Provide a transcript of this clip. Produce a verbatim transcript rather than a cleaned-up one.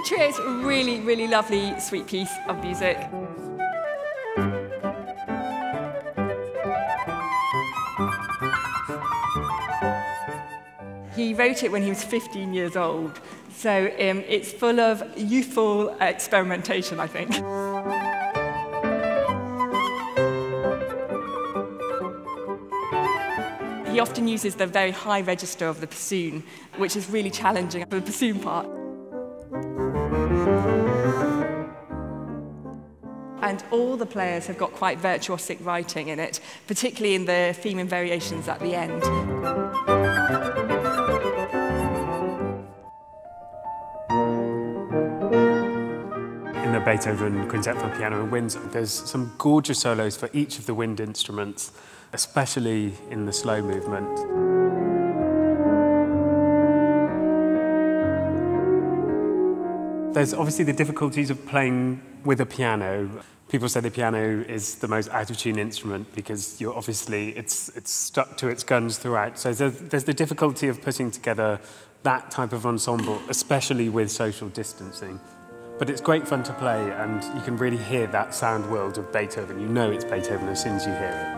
The trio is a really, really lovely, sweet piece of music. He wrote it when he was fifteen years old, so um, it's full of youthful experimentation, I think. He often uses the very high register of the bassoon, which is really challenging for the bassoon part. And all the players have got quite virtuosic writing in it, particularly in the theme and variations at the end. In the Beethoven Quintet for Piano and Winds, there's some gorgeous solos for each of the wind instruments, especially in the slow movement. There's obviously the difficulties of playing with a piano. People say the piano is the most out-of-tune instrument because you're obviously it's, it's stuck to its guns throughout. So there's, there's the difficulty of putting together that type of ensemble, especially with social distancing. But it's great fun to play, and you can really hear that sound world of Beethoven. You know it's Beethoven as soon as you hear it.